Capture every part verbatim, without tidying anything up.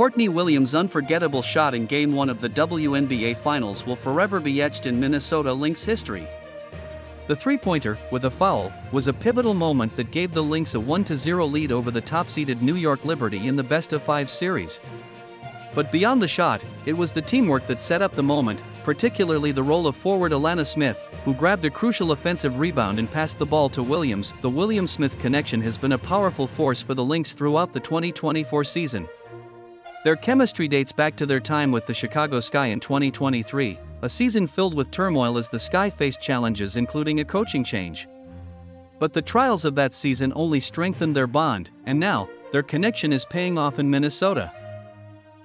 Courtney Williams' unforgettable shot in Game one of the W N B A Finals will forever be etched in Minnesota Lynx history. The three-pointer, with a foul, was a pivotal moment that gave the Lynx a one to nothing lead over the top-seeded New York Liberty in the best-of-five series. But beyond the shot, it was the teamwork that set up the moment, particularly the role of forward Alana Smith, who grabbed a crucial offensive rebound and passed the ball to Williams. The Williams-Smith connection has been a powerful force for the Lynx throughout the twenty twenty-four season. Their chemistry dates back to their time with the Chicago Sky in twenty twenty-three, a season filled with turmoil as the Sky faced challenges including a coaching change. But the trials of that season only strengthened their bond, and now, their connection is paying off in Minnesota.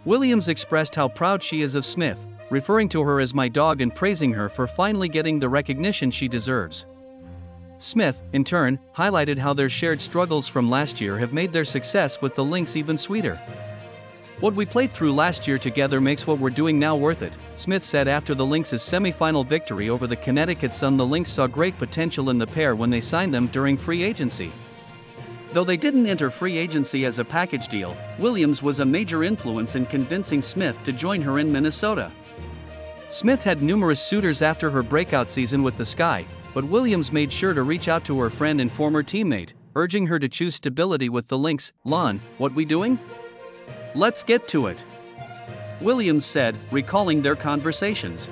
Williams expressed how proud she is of Smith, referring to her as my dog and praising her for finally getting the recognition she deserves. Smith, in turn, highlighted how their shared struggles from last year have made their success with the Lynx even sweeter. What we played through last year together makes what we're doing now worth it, Smith said after the Lynx's semi-final victory over the Connecticut Sun. The Lynx saw great potential in the pair when they signed them during free agency. Though they didn't enter free agency as a package deal, Williams was a major influence in convincing Smith to join her in Minnesota. Smith had numerous suitors after her breakout season with the Sky, but Williams made sure to reach out to her friend and former teammate, urging her to choose stability with the Lynx. "Lon, what we doing? Let's get to it," Williams said, recalling their conversations.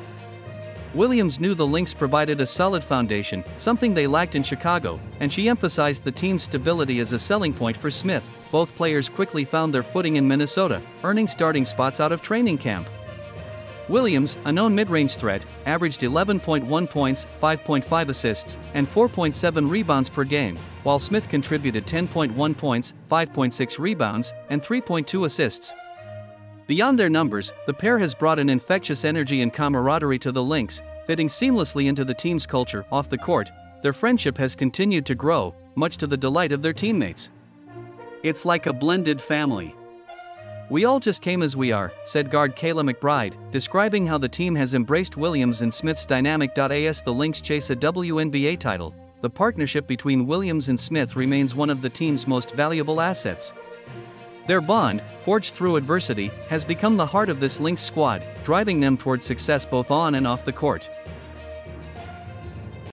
Williams knew the Lynx provided a solid foundation, something they lacked in Chicago, and she emphasized the team's stability as a selling point for Smith. Both players quickly found their footing in Minnesota, earning starting spots out of training camp. Williams, a known mid-range threat, averaged eleven point one points, five point five assists, and four point seven rebounds per game, while Smith contributed ten point one points, five point six rebounds, and three point two assists. Beyond their numbers, the pair has brought an infectious energy and camaraderie to the Lynx, fitting seamlessly into the team's culture. Off the court, their friendship has continued to grow, much to the delight of their teammates. "It's like a blended family. We all just came as we are," said guard Kayla McBride, describing how the team has embraced Williams and Smith's dynamic. As the Lynx chase a W N B A title, the partnership between Williams and Smith remains one of the team's most valuable assets. Their bond, forged through adversity, has become the heart of this Lynx squad, driving them toward success both on and off the court.